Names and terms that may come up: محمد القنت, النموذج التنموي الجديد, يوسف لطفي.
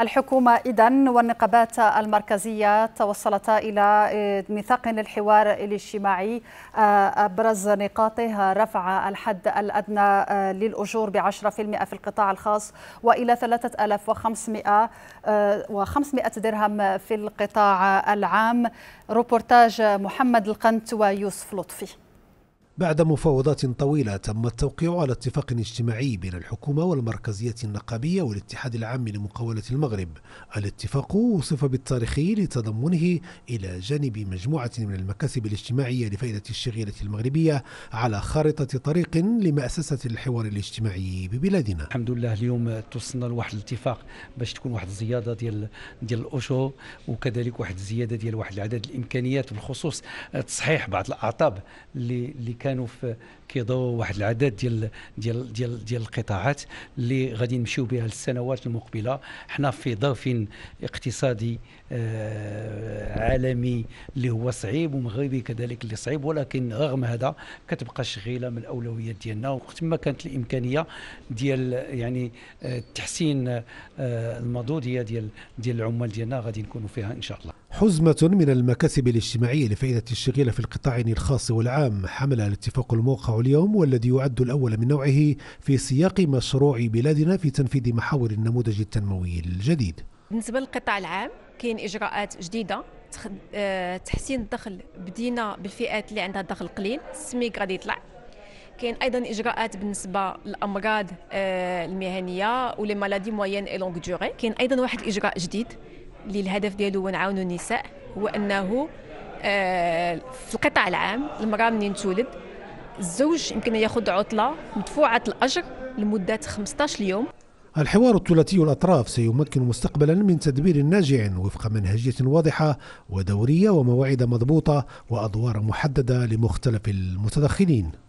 الحكومة إذن والنقابات المركزية توصلتا إلى ميثاق للحوار الاجتماعي أبرز نقاطه رفع الحد الأدنى للأجور ب10% في القطاع الخاص وإلى 3500 درهم في القطاع العام. روبورتاج محمد القنت ويوسف لطفي. بعد مفاوضات طويلة تم التوقيع على اتفاق اجتماعي بين الحكومة والمركزية النقابية والاتحاد العام لمقاولة المغرب. الاتفاق وصف بالتاريخي لتضمنه إلى جانب مجموعة من المكاسب الاجتماعية لفائدة الشغيلة المغربية على خارطة طريق لمأسسة الحوار الاجتماعي ببلادنا. الحمد لله اليوم توصلنا لواحد الاتفاق باش تكون واحد الزيادة ديال الأجور وكذلك واحد الزيادة ديال واحد العدد الإمكانيات بالخصوص تصحيح بعض الأعطاب اللي كانوا كيضروا واحد العدد ديال ديال ديال ديال القطاعات اللي غادي نمشيو بها للسنوات المقبله. حنا في ظرف اقتصادي عالمي اللي هو صعيب ومغربي كذلك اللي صعيب، ولكن رغم هذا كتبقى الشغيله من الاولويات ديالنا. وقت ما كانت الامكانيه ديال يعني تحسين المضوديه ديال العمال ديالنا غادي نكونوا فيها ان شاء الله. حزمة من المكاسب الاجتماعية لفائدة الشغيلة في القطاعين الخاص والعام حملها الاتفاق الموقع اليوم والذي يعد الأول من نوعه في سياق مشروع بلادنا في تنفيذ محاور النموذج التنموي الجديد. بالنسبة للقطاع العام كاين إجراءات جديدة تحسين الدخل، بدينا بالفئات اللي عندها دخل قليل، السميك غادي يطلع. كاين أيضا إجراءات بالنسبة للأمراض المهنية ولي مالادي موين اي لونغ ديوري. كاين أيضا واحد الإجراء جديد اللي الهدف ديالو هو نعاونوا النساء، هو انه في القطاع العام المراه منين تولد الزوج يمكن ياخذ عطله مدفوعه الاجر لمده 15 يوم. الحوار الثلاثي الأطراف سيمكن مستقبلا من تدبير ناجع وفق منهجية واضحة ودورية ومواعيد مضبوطة وأدوار محددة لمختلف المتدخلين.